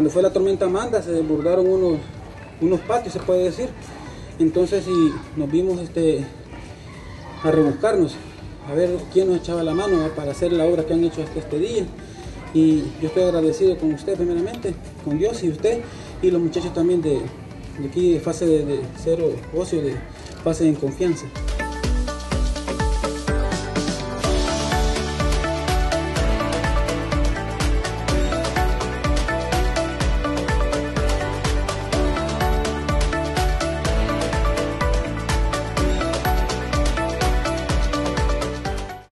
Cuando fue la tormenta Amanda se desbordaron unos patios, se puede decir. Entonces y nos vimos a rebuscarnos, a ver quién nos echaba la mano para hacer la obra que han hecho hasta este día. Y yo estoy agradecido con usted primeramente, con Dios y usted, y los muchachos también de aquí de Fase Cero Ocio, de Fase en Confianza.